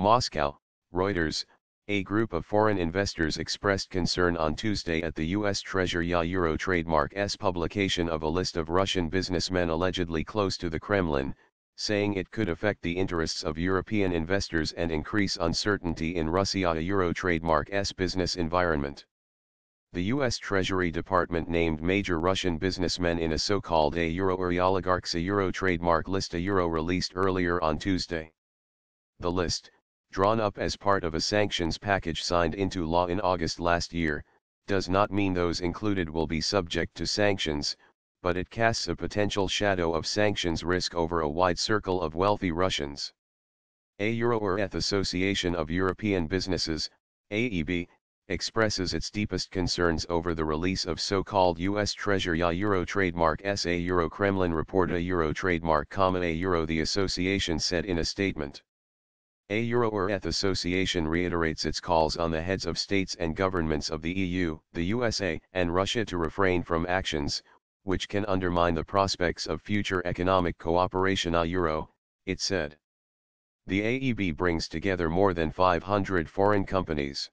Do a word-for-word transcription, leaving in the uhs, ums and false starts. Moscow, Reuters. A group of foreign investors expressed concern on Tuesday at the U S Treasury Euro trademark's publication of a list of Russian businessmen allegedly close to the Kremlin, saying it could affect the interests of European investors and increase uncertainty in Russia's Euro trademark's business environment. The U S Treasury Department named major Russian businessmen in a so-called a Euro or oligarchs a Euro trademark list a Euro released earlier on Tuesday. The list, drawn up as part of a sanctions package signed into law in August last year, does not mean those included will be subject to sanctions, but it casts a potential shadow of sanctions risk over a wide circle of wealthy Russians. A Euroath Association of European Businesses, A E B, expresses its deepest concerns over the release of so-called U S Treasury Euro trademark as a Euro Kremlin report a Euro trademark, a Euro the association said in a statement. A Euroath Association reiterates its calls on the heads of states and governments of the E U, the U S A, and Russia to refrain from actions which can undermine the prospects of future economic cooperation. A Euro, it said. The A E B brings together more than five hundred foreign companies.